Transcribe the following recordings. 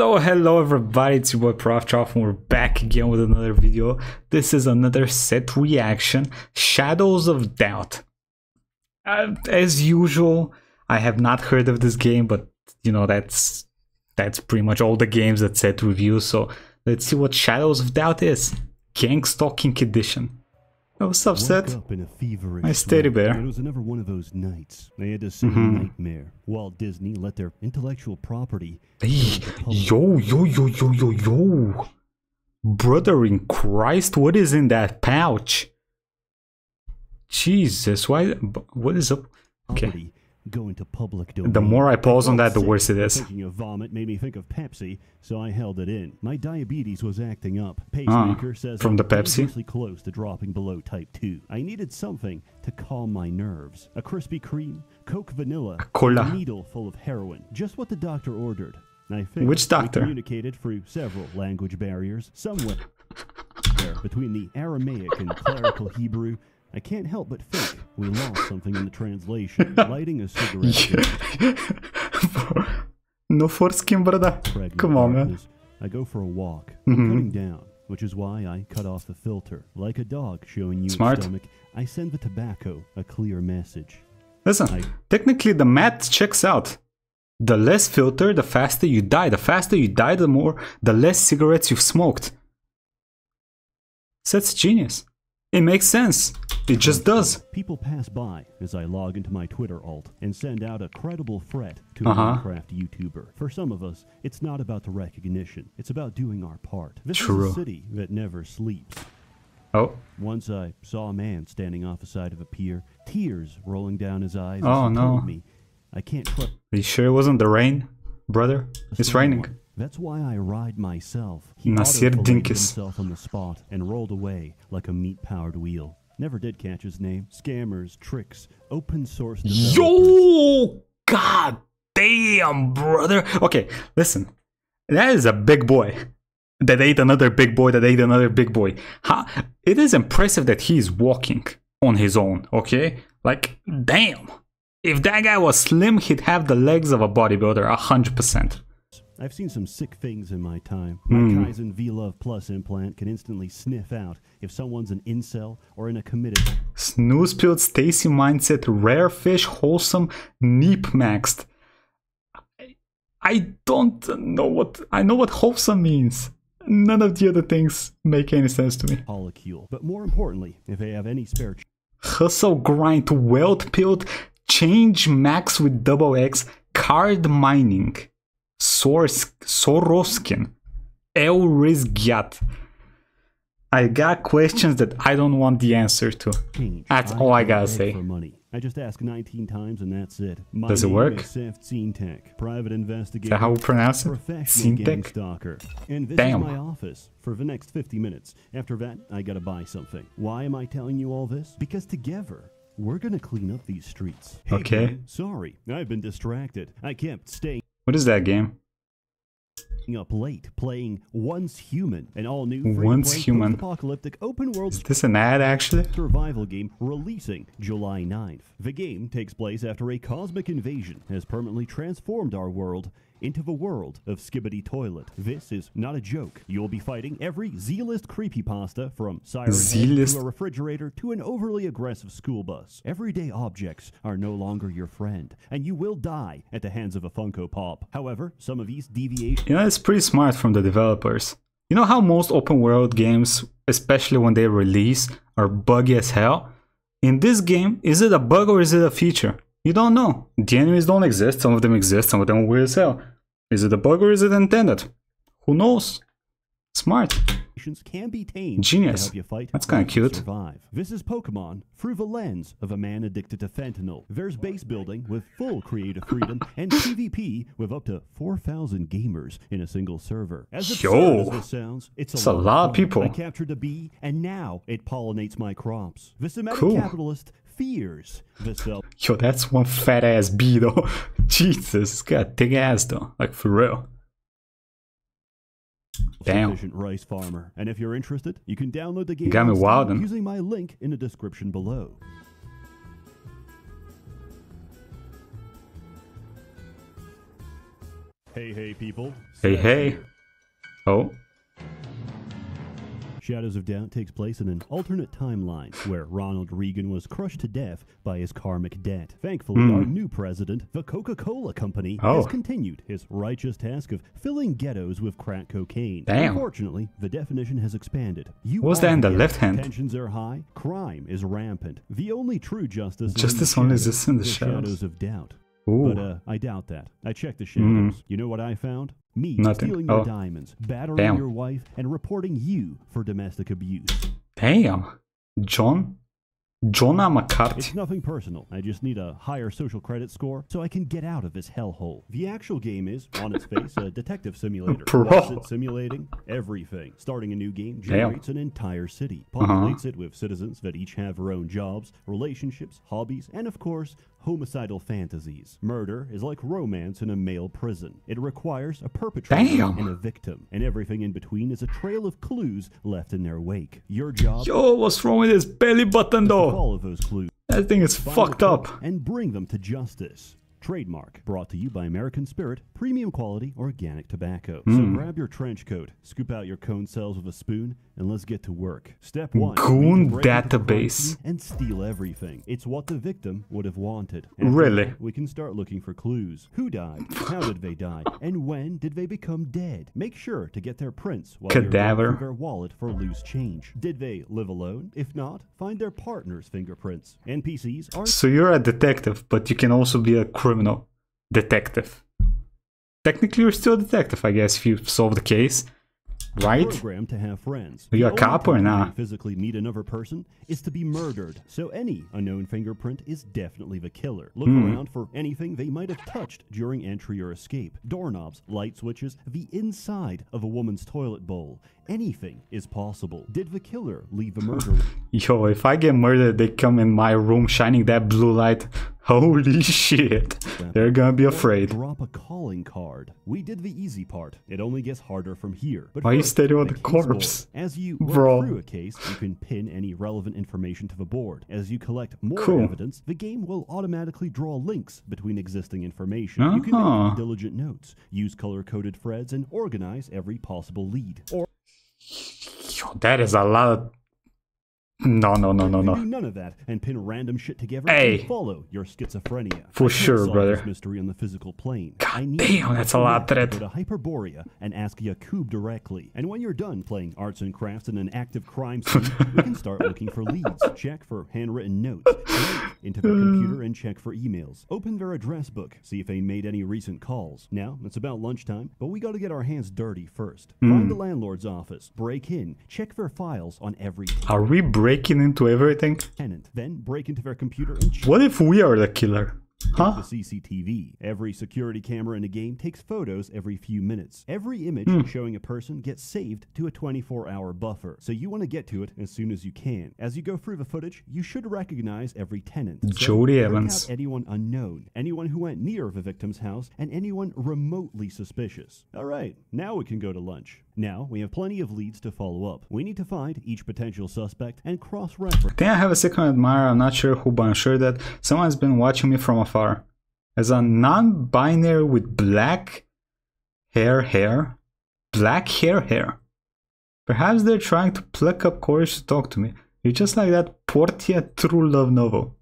Hello everybody, it's your boy Prof. and we're back again with another video. This is another set reaction, Shadows of Doubt. As usual, I have not heard of this game, but you know, that's pretty much all the games that set reviews, so let's see what Shadows of Doubt is. Gang Stalking Edition. Oh, what's up, Seth? Nice teddy bear. It was another one of those nights. They had a nightmare. Walt Disney let their intellectual property. Hey, yo. Brother in Christ, what is in that pouch? Jesus, why? What is up? Okay. Go into public domain. The more I pause on that, the worse it is. Thinking of vomit made me think of Pepsi, so I held it in. My diabetes was acting up. Pacemaker says from the Pepsi, close to dropping below type 2. I needed something to calm my nerves. A Krispy Kreme, Coke vanilla, a needle full of heroin. Just what the doctor ordered. I think which doctor? We communicated through several language barriers. Somewhere between the Aramaic and clerical Hebrew. I can't help but think we lost something in the translation. Lighting a cigarette. No foreskin, brother. Come on, man. I go for a walk. I'm cutting down, which is why I cut off the filter. Like a dog showing you its stomach, I send the tobacco a clear message. Listen, technically the math checks out. The less filter, the faster you die. The faster you die, the less cigarettes you've smoked. That's genius. It makes sense. It just does. People pass by as I log into my Twitter alt and send out a credible threat to a Minecraft YouTuber. For some of us, it's not about the recognition. It's about doing our part. This is a city that never sleeps. Oh. Once I saw a man standing off the side of a pier, tears rolling down his eyes. Oh, as he told me, I can't trust. Are you sure it wasn't the rain, brother? It's raining. That's why I ride myself. He auto-filleted himself on the spot and rolled away like a meat-powered wheel. Never did catch his name. Scammers, tricks, open source developers. Yo, god damn, brother. Okay, listen. That is a big boy that ate another big boy that ate another big boy. Huh? It is impressive that he is walking on his own, okay? Like, damn. If that guy was slim, he'd have the legs of a bodybuilder, 100%. I've seen some sick things in my time. My Kaizen V-Love Plus implant can instantly sniff out if someone's an incel or in a committed... Snooze-pilled, Stacy mindset, rare fish, wholesome, neep-maxed. I don't know what... I know what wholesome means. None of the other things make any sense to me. Molecule. But more importantly, if they have any spare... Hustle, grind, weld-pilled, change max with double X, card mining. Soroskin, Elrizgyat. I got questions that I don't want the answer to. That's all I gotta say. I just ask 19 times and that's it. Does it work? SsethTzeentach, private investigator. Is that how we pronounce it? SsethTzeentach? Damn. My office for the next 50 minutes. After that, I gotta buy something. Why am I telling you all this? Because together, we're gonna clean up these streets. Hey, okay. Man, sorry, I've been distracted. I kept staying. What is that game? Up late playing Once Human, an all-new post-apocalyptic open-world. Is this an ad actually? Survival game releasing July 9th. The game takes place after a cosmic invasion has permanently transformed our world into the world of Skibbity Toilet. This is not a joke. You'll be fighting every Z-list creepypasta from Siren Head to a refrigerator to an overly aggressive school bus. Everyday objects are no longer your friend, and you will die at the hands of a Funko Pop. However, some of these deviations... You know, it's pretty smart from the developers. You know how most open-world games, especially when they release, are buggy as hell? In this game, is it a bug or is it a feature? You don't know. The enemies don't exist, some of them exist, some of them are weird as hell. Is it a bug or is it intended? Who knows? Smart. Can be tamed. Genius. To help you fight. That's kind of cute. Survive. This is Pokemon through the lens of a man addicted to fentanyl. There's base building with full creative freedom and PvP with up to 4,000 gamers in a single server. As absurd as this sounds, it's a lot of people. I captured a bee and now it pollinates my crops. This meta-capitalist fears the self. Yo, that's one fat ass bee though. Jesus, it's got a thick ass though, like for real. Sufficient rice farmer, and if you're interested, you can download the game using my link in the description below. Hey, hey, people. Hey, hey. Oh. Shadows of Doubt takes place in an alternate timeline where Ronald Reagan was crushed to death by his karmic debt. Thankfully, our new president, the Coca-Cola company, has continued his righteous task of filling ghettos with crack cocaine. Damn. Unfortunately, the definition has expanded. What's that in the left hand? Tensions are high, crime is rampant. The only true justice is in the Shadows of Doubt. Ooh. But I doubt that. I checked the shadows. You know what I found? Me stealing your diamonds, battering your wife, and reporting you for domestic abuse. Damn. John McCarthy. It's nothing personal. I just need a higher social credit score so I can get out of this hellhole. The actual game is, on its face, a detective simulator. What's it simulating? Everything. Starting a new game generates an entire city, populates it with citizens that each have their own jobs, relationships, hobbies, and of course, homicidal fantasies. Murder is like romance in a male prison. It requires a perpetrator and a victim, and everything in between is a trail of clues left in their wake. Your job. Yo, what's wrong with this belly button though? All of those clues. That thing is fucked up. And bring them to justice. Trademark. Brought to you by American Spirit. Premium quality organic tobacco. So grab your trench coat, scoop out your cone cells with a spoon, and let's get to work. Step one. Goon database. And steal everything. It's what the victim would have wanted. After that, we can start looking for clues. Who died? How did they die? And when did they become dead? Make sure to get their prints while they're looking for their wallet for loose change. Did they live alone? If not, find their partner's fingerprints. NPCs are... So you're a detective, but you can also be a criminal detective. Technically, you're still a detective, I guess, if you solve the case, right? Program to have friends. Are you a cop or not? Physically meet another person is to be murdered, so any unknown fingerprint is definitely the killer. Look around for anything they might have touched during entry or escape. Doorknobs, light switches, the inside of a woman's toilet bowl. Anything is possible. Did the killer leave a murder? Yo, if I get murdered, they come in my room shining that blue light. Holy shit, they're gonna be afraid. Drop a calling card. We did the easy part. It only gets harder from here. But why are you standing on the corpse? As you work through a case, you can pin any relevant information to the board. As you collect more evidence, the game will automatically draw links between existing information. You can make diligent notes, use color-coded threads, and organize every possible lead. Or that is a lot of... No. Do none of that and pin random shit together. Hey, follow your schizophrenia. For sure, brother. Mystery on the physical plane. God damn, that's a lot. Go to Hyperborea and ask Yacoub directly. And when you're done playing arts and crafts in an active crime scene, we can start looking for leads. Check for handwritten notes. Link into their computer and check for emails. Open their address book. See if they made any recent calls. Now it's about lunchtime, but we got to get our hands dirty first. Find the landlord's office. Break in. Check their files on every. Are we breaking into everything? Then break into their computer and what if we are the killer? Huh? The CCTV. Every security camera in the game takes photos every few minutes. Every image showing a person gets saved to a 24-hour buffer, so you want to get to it as soon as you can. As you go through the footage, you should recognize every tenant. Jody Evans. Anyone unknown, anyone who went near the victim's house, and anyone remotely suspicious. All right, now we can go to lunch. Now we have plenty of leads to follow up. We need to find each potential suspect and cross-reference. I think I have a second admirer. I'm not sure who, but I'm sure that someone's been watching me from afar. As a non-binary with black hair. Black hair. Perhaps they're trying to pluck up courage to talk to me. You're just like that Portia true love novel.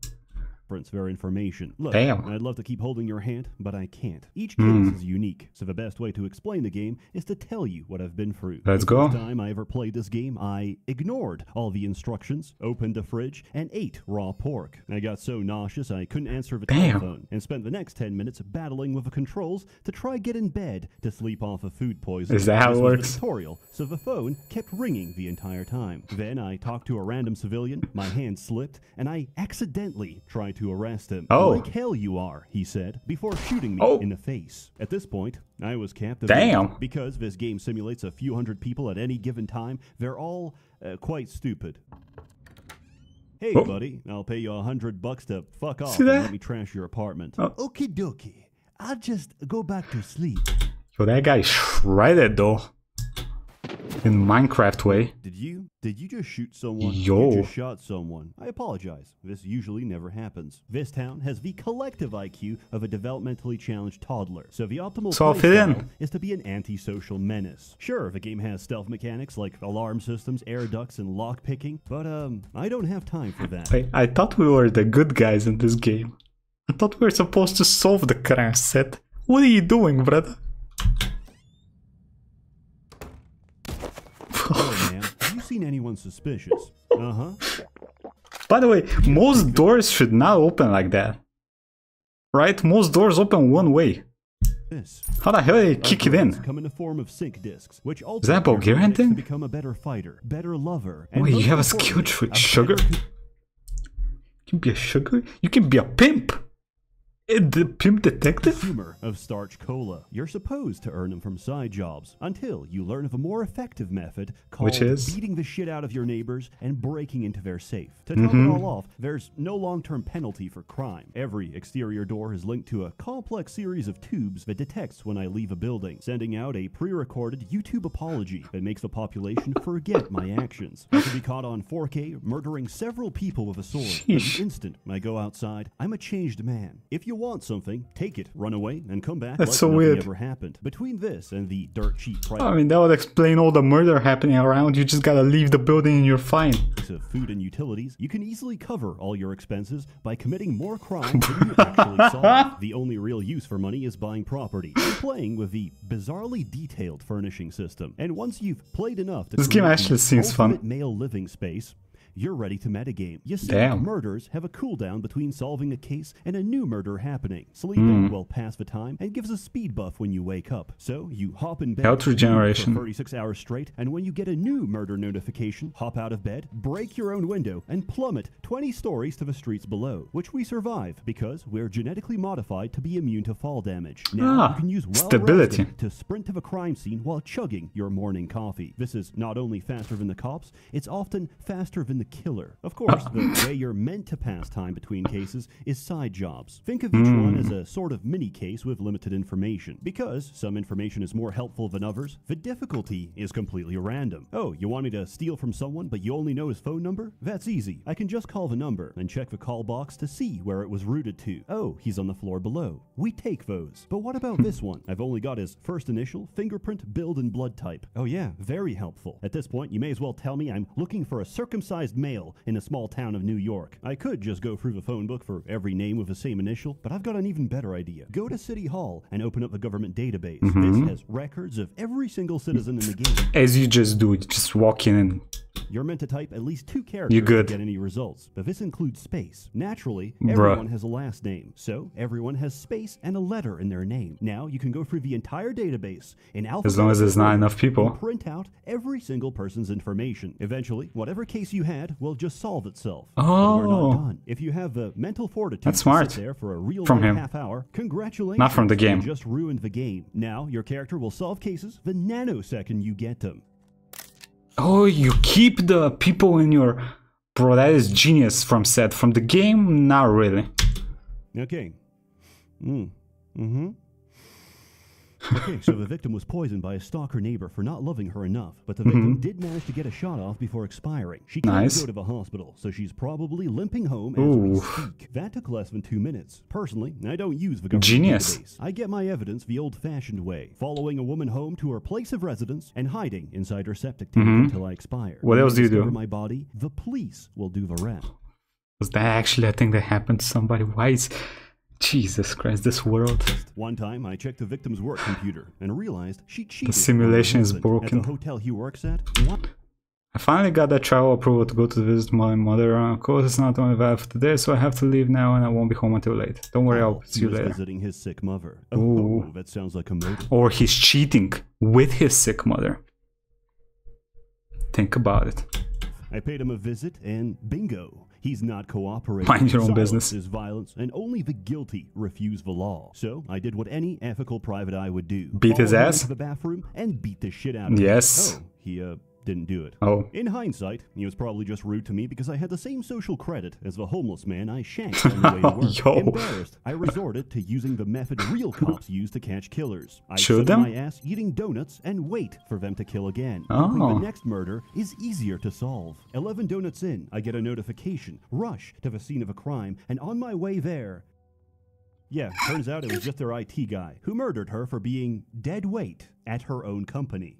Their information. Look, I'd love to keep holding your hand, but I can't. Each case is unique, so the best way to explain the game is to tell you what I've been through. Let's go. The first time I ever played this game, I ignored all the instructions, opened a fridge, and ate raw pork. I got so nauseous I couldn't answer the telephone, and spent the next 10 minutes battling with the controls to try get in bed to sleep off of food poisoning. Is that how it works? Tutorial, so the phone kept ringing the entire time. Then I talked to a random civilian, my hand slipped, and I accidentally tried to arrest him. Like hell you are, he said, before shooting me in the face. At this point, I was captivated. Because this game simulates a few hundred people at any given time, they're all quite stupid. Hey, buddy, I'll pay you $100 to fuck off and let me trash your apartment. Okie dokie. I'll just go back to sleep. So that guy shredded, though. in Minecraft way. Did you just shoot someone? Yo. You just shot someone. I apologize. This usually never happens. This town has the collective IQ of a developmentally challenged toddler, so the optimal playstyle is to be an antisocial menace. Sure, the game has stealth mechanics like alarm systems, air ducts, and lock picking, but I don't have time for that. I thought we were the good guys in this game. I thought we were supposed to solve the crime, Seth. What are you doing, brother? Hello, ma'am. Have you seen anyone suspicious? Uh-huh. By the way, most doors should not open like that. Right? Most doors open one way. How the hell do you kick it in? Come in the form of sync discs, which is that Bulgarian thing? Become a better fighter, better lover, and wait, you have a skill with sugar? You can be a sugar? You can be a pimp! The pimp detective? Consumer of starch cola. You're supposed to earn them from side jobs until you learn of a more effective method called beating the shit out of your neighbors and breaking into their safe. To top it all off, there's no long-term penalty for crime. Every exterior door is linked to a complex series of tubes that detects when I leave a building, sending out a pre-recorded YouTube apology that makes the population forget my actions. I could be caught on 4K murdering several people with a sword. The instant I go outside, I'm a changed man. If you want something, take it, run away, and come back. That's like so weird. Never happened. Between this and the dirt cheap price, I mean, that would explain all the murder happening around. You just gotta leave the building and you're fine. Of food and utilities, you can easily cover all your expenses by committing more crime than you actually solve. The only real use for money is buying property and playing with the bizarrely detailed furnishing system. And once you've played enough to this game actually seems fun. Male living space. You're ready to metagame. You see, murders have a cooldown between solving a case and a new murder happening. Sleeping will pass the time and gives a speed buff when you wake up. So you hop in bed for 36 hours straight, and when you get a new murder notification, hop out of bed, break your own window, and plummet 20 stories to the streets below, which we survive because we're genetically modified to be immune to fall damage. Now you can use stability to sprint to the crime scene while chugging your morning coffee. This is not only faster than the cops, it's often faster than the killer. Of course, the way you're meant to pass time between cases is side jobs. Think of each one as a sort of mini case with limited information. Because some information is more helpful than others, the difficulty is completely random. Oh, you want me to steal from someone, but you only know his phone number? That's easy. I can just call the number and check the call box to see where it was routed to. Oh, he's on the floor below. We take those. But what about this one? I've only got his first initial, fingerprint, build, and blood type. Oh yeah, very helpful. At this point, you may as well tell me I'm looking for a circumcised male in a small town of New York. I could just go through the phone book for every name with the same initial, but I've got an even better idea. Go to City Hall and open up the government database. This has records of every single citizen in the game. As you just do, you just walk in and... You're meant to type at least 2 characters to get any results, but this includes space. Naturally, everyone has a last name, so everyone has space and a letter in their name. Now you can go through the entire database in alphabetical as long as there's not enough people. Print out every single person's information. Eventually, whatever case you had will just solve itself. Oh, we're not done. If you have the mental fortitude to sit there for a real half hour, congratulations. Not from the game. You just ruined the game. Now your character will solve cases the nanosecond you get them. Oh, you keep the people in your... Bro, that is genius from Seth. From the game? Not really. Okay. Okay, so the victim was poisoned by a stalker neighbor for not loving her enough, but the victim did manage to get a shot off before expiring. She can't go to the hospital, so she's probably limping home as we speak. That took less than 2 minutes. Personally, I don't use the government database. I get my evidence the old-fashioned way, following a woman home to her place of residence and hiding inside her septic tank until I expire. What else do you do? Over my body, the police will do the rest. Was that actually a thing that happened to somebody? Why is... Jesus Christ, this world. One time, I checked the victim's work computer and realized she cheated. The simulation is broken. At the hotel he works at. I finally got that travel approval to go to visit my mother. Of course, it's not only valid for today, so I have to leave now and I won't be home until late. Don't worry, I'll see you later. Visiting his sick mother. Oh, that sounds like a murder. Or he's cheating with his sick mother. Think about it. I paid him a visit and bingo. He's not cooperating. Mind your own business. Is violence, and only the guilty refuse the law. So I did what any ethical private eye would do: beat his ass. The bathroom and beat the shit out of him. Yes. Oh, he didn't do it. Oh. In hindsight, he was probably just rude to me because I had the same social credit as the homeless man I shanked on the way to work. Yo. Embarrassed, I resorted to using the method real cops use to catch killers. I stood my ass eating donuts and wait for them to kill again. Oh. The next murder is easier to solve. 11 donuts in, I get a notification, rush to the scene of a crime, and on my way there... Yeah, turns out it was just their IT guy who murdered her for being dead weight at her own company.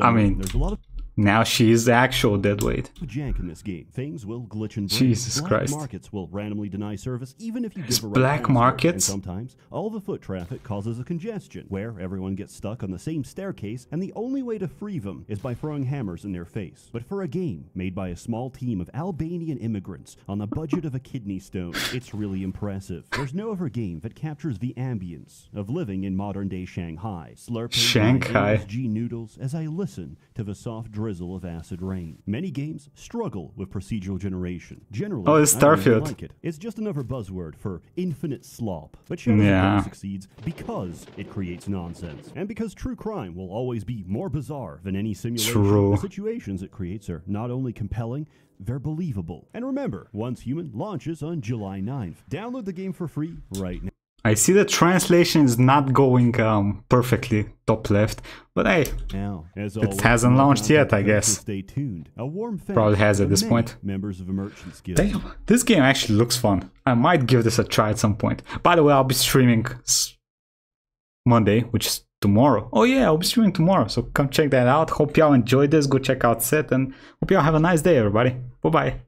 I mean, there's a lot of... Now she's the actual deadweight. Jank in this game. Things will glitch and break. Jesus Christ. Black markets will randomly deny service even if you give a right black markets. And sometimes all the foot traffic causes a congestion where everyone gets stuck on the same staircase and the only way to free them is by throwing hammers in their face. But for a game made by a small team of Albanian immigrants on the budget of a kidney stone, it's really impressive. There's no other game that captures the ambience of living in modern-day Shanghai. Slurping Shanghai. MSG noodles as I listen to the soft drizzle of acid rain. Many games struggle with procedural generation. Generally, oh, it's Starfield. I really like it. It's just another buzzword for infinite slop. But Shadows of Doubt succeeds because it creates nonsense. And because true crime will always be more bizarre than any simulation. True. The situations it creates are not only compelling, they're believable. And remember, Once Human launches on July 9th. Download the game for free right now. I see the translation is not going perfectly top left, but hey, now, it hasn't launched yet, I guess. Stay tuned. A warm probably has at this point. Members of the damn, this game actually looks fun. I might give this a try at some point. By the way, I'll be streaming Monday, which is tomorrow. Oh yeah, I'll be streaming tomorrow, so come check that out. Hope y'all enjoyed this. Go check out Seth, and hope y'all have a nice day, everybody. Bye-bye.